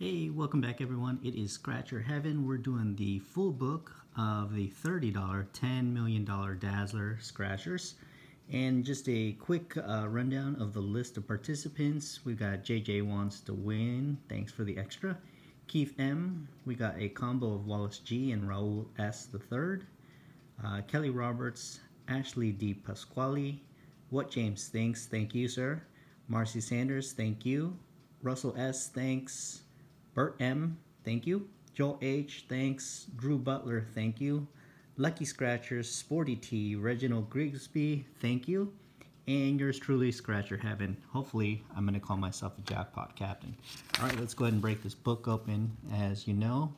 Hey, welcome back everyone. It is Scratcher Heaven. We're doing the full book of the $30 $10 million Dazzler Scratchers. And just a quick rundown of the list of participants. We got JJWantsToWin, thanks for the extra. Keith M, we got a combo of Wallace G and Raul S the third. Kelly Roberts, Ashley Dipasquale, What James Thinks, thank you sir. Marci Sanders, thank you. Russell S, thanks. Bert M, thank you. Joel H, thanks. Drew Butler, thank you. Lucky Scratchers, sportytee, Reginald Grigsby, thank you. And yours truly, Scratcher Heaven. Hopefully, I'm going to call myself a jackpot captain. All right, let's go ahead and break this book open. As you know,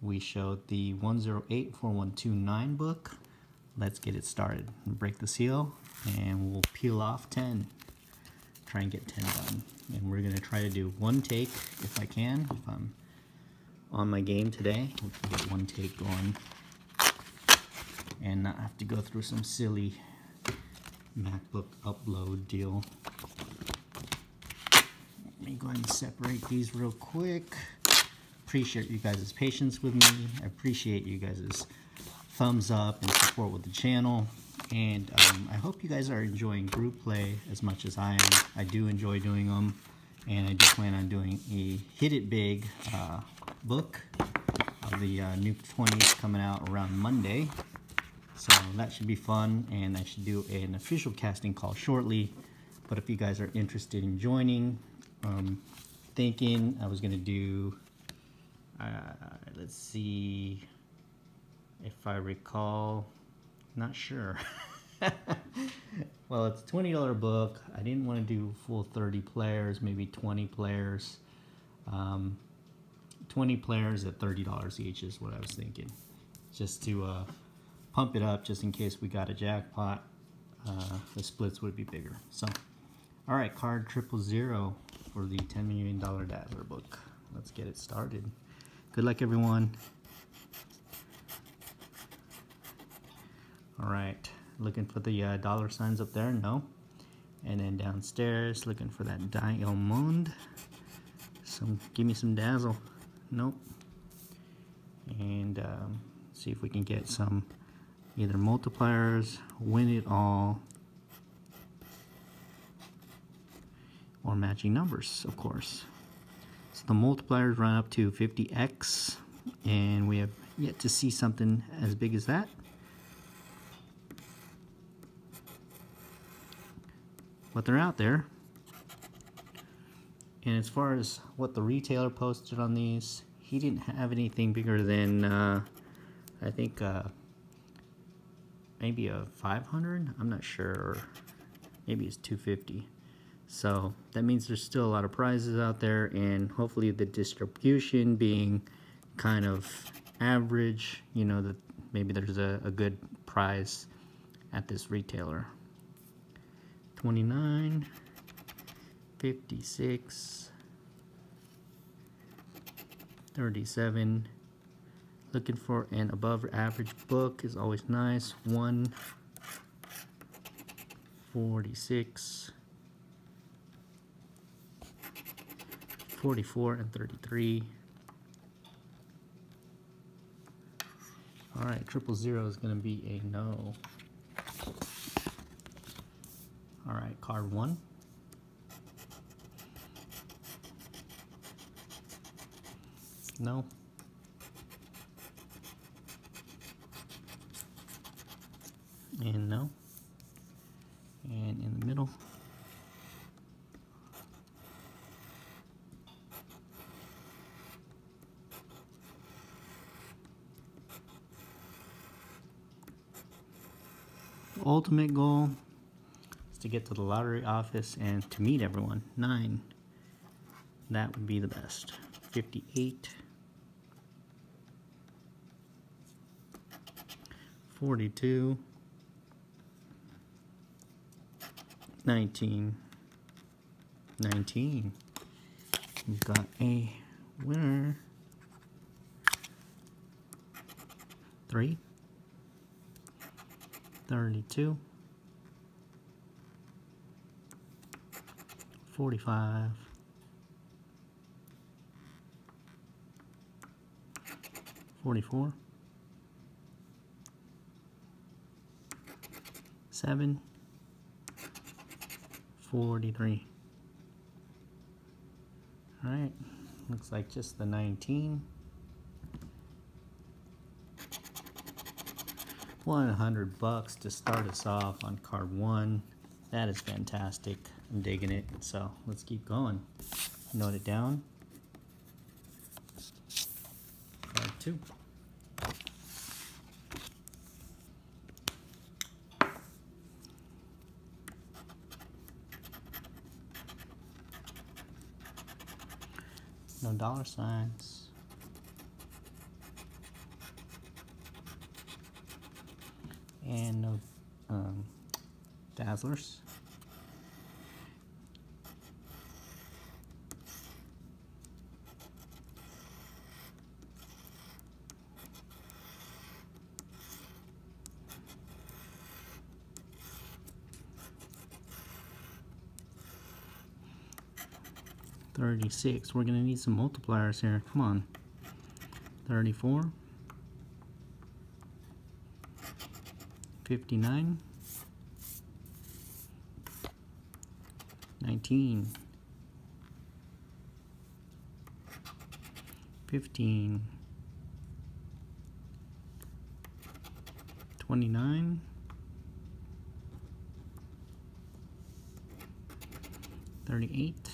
we showed the 1084129 book. Let's get it started. Break the seal, and we'll peel off 10. Try and get 10 done, and we're gonna try to do one take if I can. If I'm on my game today, we'll get one take going and not have to go through some silly MacBook upload deal. Let me go ahead and separate these real quick. Appreciate you guys' patience with me. I appreciate you guys' thumbs up and support with the channel. And I hope you guys are enjoying group play as much as I am. I do enjoy doing them, and I do plan on doing a Hit It Big book of the new 20s coming out around Monday. So that should be fun, and I should do an official casting call shortly. But if you guys are interested in joining, thinking I was going to do, let's see if I recall. Not sure. Well, it's a $20 book. I didn't want to do full 30 players, maybe 20 players. 20 players at $30 each is what I was thinking. Just to pump it up just in case we got a jackpot. The splits would be bigger. So, all right, card 000 for the $10 million Dazzler book. Let's get it started. Good luck, everyone. All right, looking for the dollar signs up there, no. And then downstairs, looking for that diamond. Give me some dazzle, nope. And see if we can get some either multipliers, win it all, or matching numbers, of course. So the multipliers run up to 50x, and we have yet to see something as big as that. But they're out there. And as far as what the retailer posted on these, he didn't have anything bigger than I think maybe a 500, I'm not sure, or maybe it's 250. So that means there's still a lot of prizes out there, and hopefully the distribution being kind of average, you know, that maybe there's a good prize at this retailer. 29, 56, 37, looking for an above average book is always nice. 1, 46, 44, and 33. All right, 000 is going to be a no. All right, card 1. No. And no. And in the middle. Ultimate goal. To get to the lottery office and to meet everyone. 9. That would be the best. 58. 42. 19. 19. We've got a winner. 3. 32. 45, 44, 7, 43. All right, looks like just the 19. 100 bucks to start us off on card one. That is fantastic. I'm digging it. So let's keep going. Note it down. Card two. No dollar signs. And no Dazzlers. $36. We're gonna need some multipliers here. Come on. 34. 59. 19. 15. 29. 38.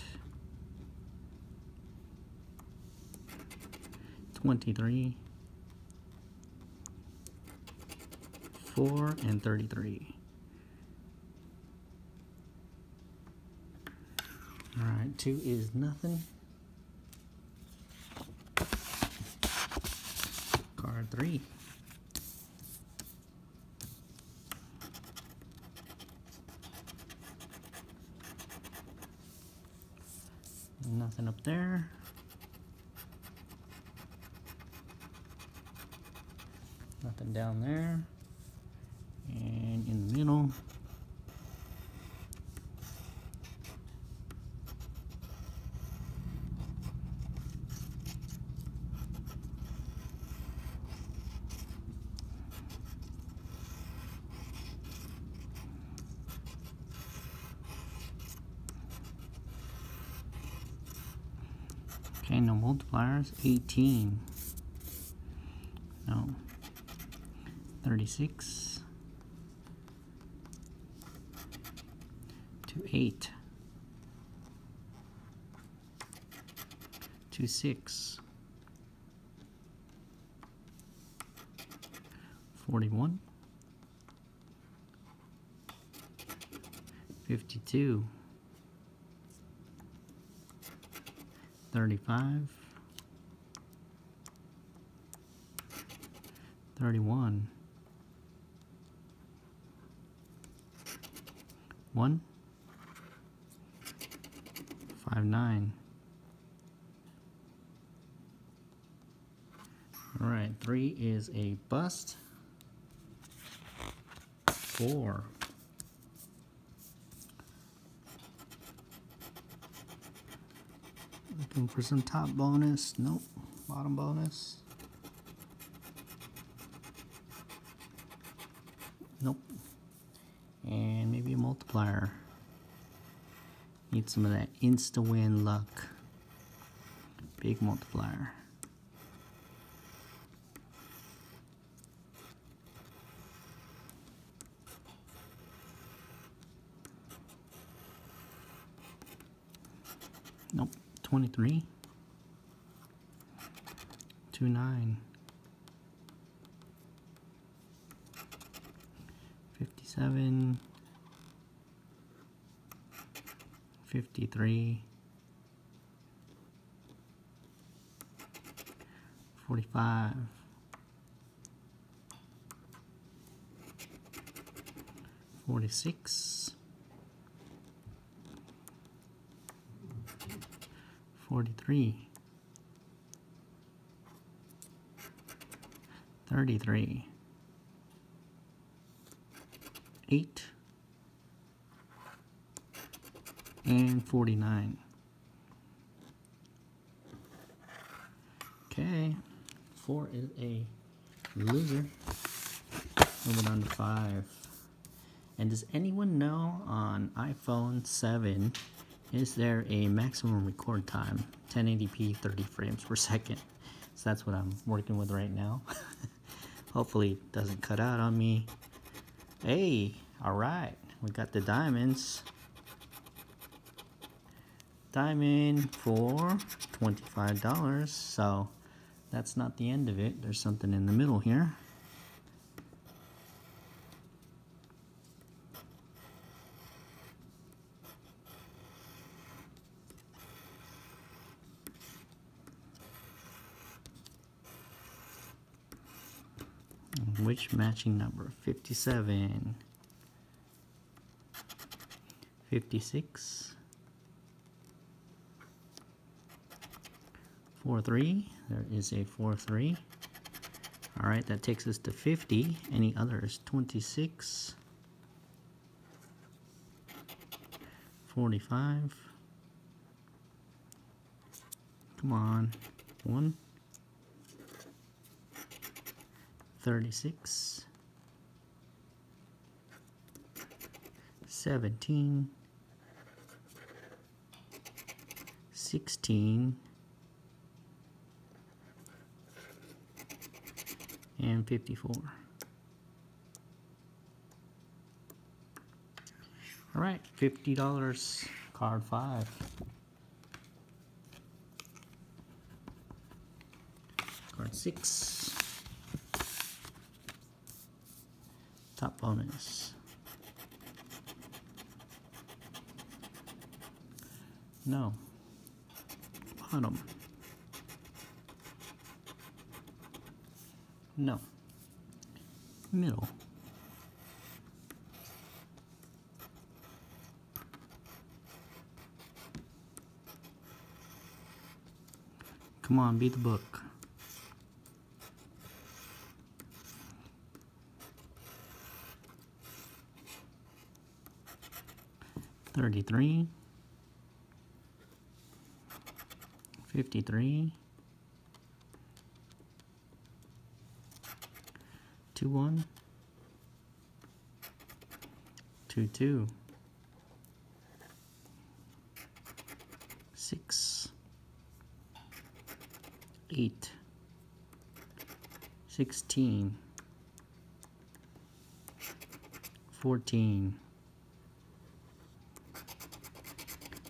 23, 4, and 33. All right, 2 is nothing. Card 3. Nothing up there. Nothing down there, and in the middle, okay, no multipliers, 18, no. 36 28 26 41 52 35 31 1, 5, 9. All right, 3 is a bust. 4. Looking for some top bonus. Nope, bottom bonus. Nope. And maybe a multiplier. Need some of that insta-win luck. Big multiplier. Nope. 23. 29. 57, 53, 45, 46, 43, 33. 8 and 49. Okay, 4 is a loser. Moving on to 5. And does anyone know on iPhone 7, is there a maximum record time? 1080p, 30 frames per second. So that's what I'm working with right now. Hopefully it doesn't cut out on me. Hey, alright. We got the diamonds. Diamond for $25. So that's not the end of it. There's something in the middle here. Which matching number? 57, 56, 43. There is a 43. All right, that takes us to 50. Any others? 26, 45. Come on, 1. 36, 17, 16, and 54. All right, $50, card 5. Card 6. Top bonus. No. Bottom. No. Middle. Come on, beat the book. $33, $53, 21, 22, 6, 8, 16, 14,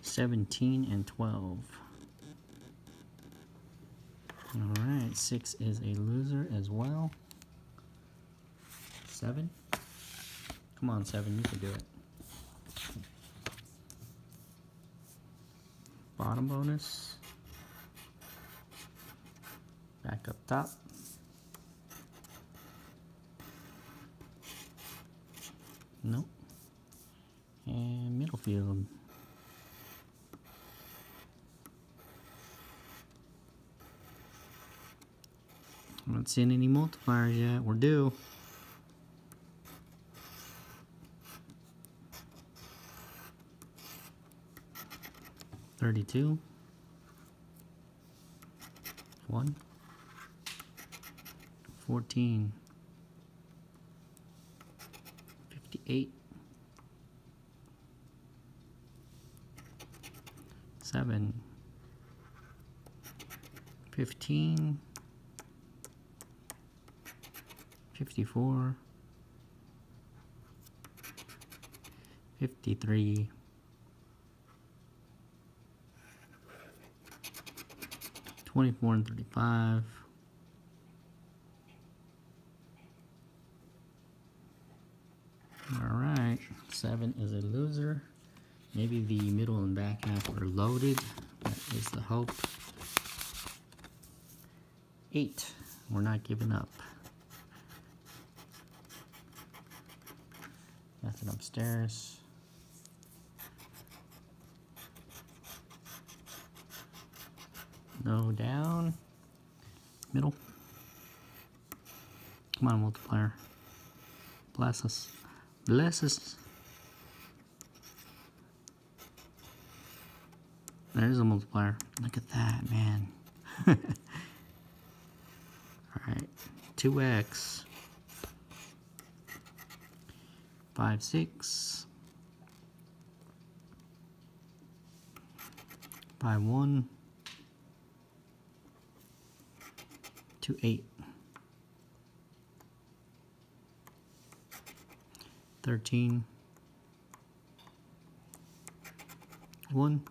17 and 12. Alright, 6 is a loser as well. 7. Come on, 7, you can do it. Bottom bonus. Back up top. Nope. And middle field. I'm not seeing any multipliers yet. We're due. $32. 1. 14. 58. 7. 15. 54, 53, 24 and 35, alright, 7 is a loser. Maybe the middle and back half are loaded, that is the hope. 8, we're not giving up. Nothing upstairs. 0 down. Middle. Come on, multiplier. Bless us. Bless us. There's a multiplier. Look at that, man. Alright, 2x, 5, 6, by 1, 2, 8, 13, 1,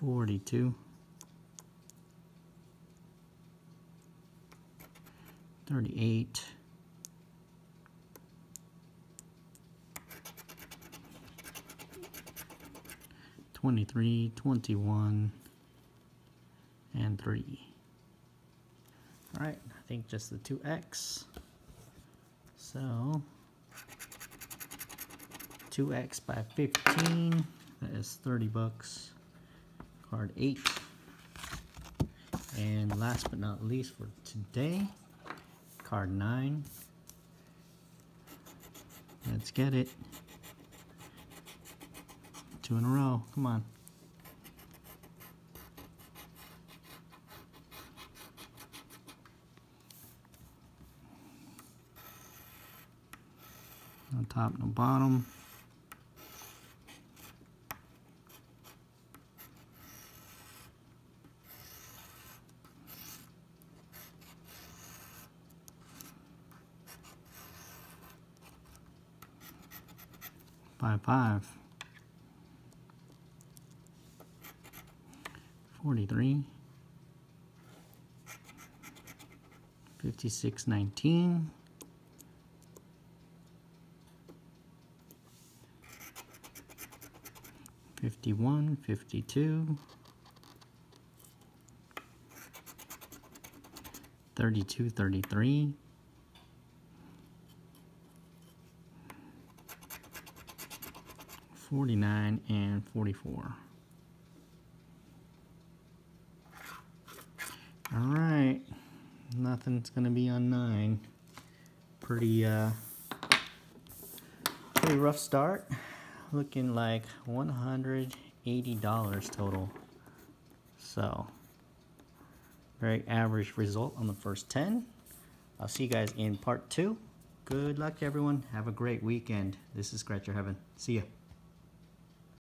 42, 38, 23, 21, and 3. Alright, I think just the 2x. So, 2x by 15, that is 30 bucks. Card 8. And last but not least for today, card 9. Let's get it. 2 in a row. Come on. 2. No top, no bottom. 5, 43, 56, 19, 51, 52, 32, 33, 49 and 44. Alright, nothing's gonna be on 9. Pretty rough start. Looking like $180 total. So, very average result on the first 10. I'll see you guys in part 2. Good luck everyone. Have a great weekend. This is Scratcher Heaven. See ya.